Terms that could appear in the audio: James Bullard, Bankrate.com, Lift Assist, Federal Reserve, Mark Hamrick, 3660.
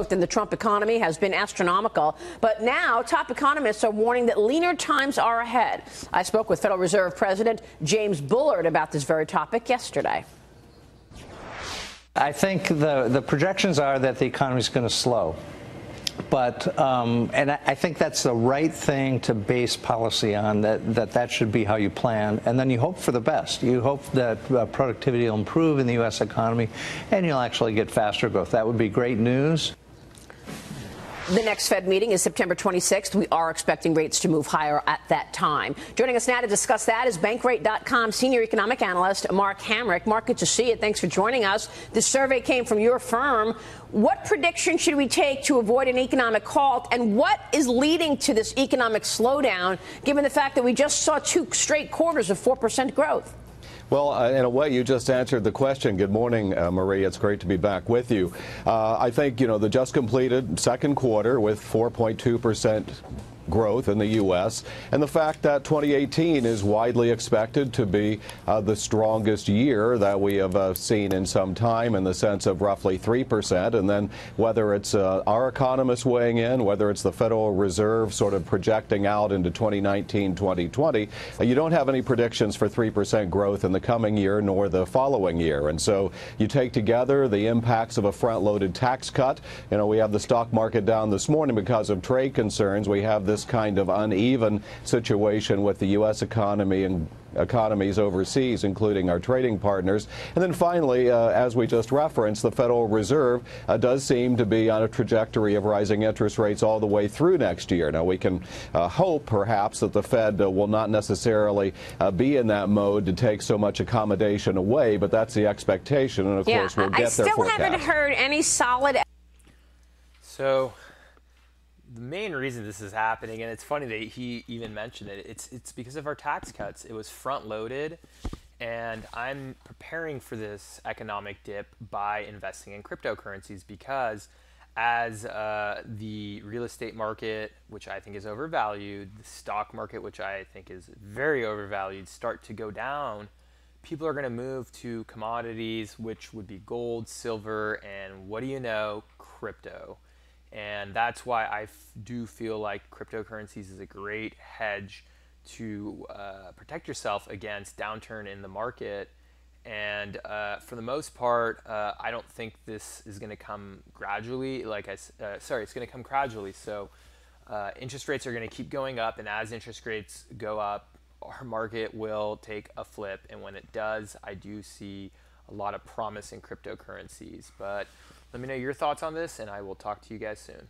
growth in the Trump economy has been astronomical, but now top economists are warning that leaner times are ahead. I spoke with Federal Reserve President James Bullard about this very topic yesterday. I think the projections are that the economy is going to slow. But and I think that's the right thing to base policy on, that should be how you plan. And then you hope for the best. You hope that productivity will improve in the U.S. economy and you'll actually get faster growth. That would be great news. The next Fed meeting is September 26th. We are expecting rates to move higher at that time. Joining us now to discuss that is Bankrate.com senior economic analyst Mark Hamrick. Mark, good to see you. Thanks for joining us. This survey came from your firm. What prediction should we take to avoid an economic halt, and what is leading to this economic slowdown, given the fact that we just saw two straight quarters of 4% growth? Well, in a way, you just answered the question. Good morning, Marie. It's great to be back with you. I think, the just completed second quarter with 4.2% growth in the U.S. and the fact that 2018 is widely expected to be the strongest year that we have seen in some time, in the sense of roughly 3%. And then whether it's our economists weighing in, whether it's the Federal Reserve sort of projecting out into 2019, 2020, you don't have any predictions for 3% growth in the coming year nor the following year. And so you take together the impacts of a front-loaded tax cut. We have the stock market down this morning because of trade concerns. We have this kind of uneven situation with the U.S. economy and economies overseas, including our trading partners. And then finally, as we just referenced, the Federal Reserve does seem to be on a trajectory of rising interest rates all the way through next year. Now, we can hope, perhaps, that the Fed will not necessarily be in that mode to take so much accommodation away, but that's the expectation, and of course, we'll get their forecast. I still haven't heard any solid... So... The main reason this is happening, and it's funny that he even mentioned it, it's because of our tax cuts. It was front-loaded, and I'm preparing for this economic dip by investing in cryptocurrencies, because as the real estate market, which I think is overvalued, the stock market, which I think is very overvalued, start to go down, people are going to move to commodities, which would be gold, silver, and what do you know, crypto. And that's why I do feel like cryptocurrencies is a great hedge to protect yourself against downturn in the market. And for the most part, I don't think this is going to come gradually. It's going to come gradually. So interest rates are going to keep going up. And as interest rates go up, our market will take a flip. And when it does, I do see a lot of promise in cryptocurrencies. But let me know your thoughts on this, and I will talk to you guys soon.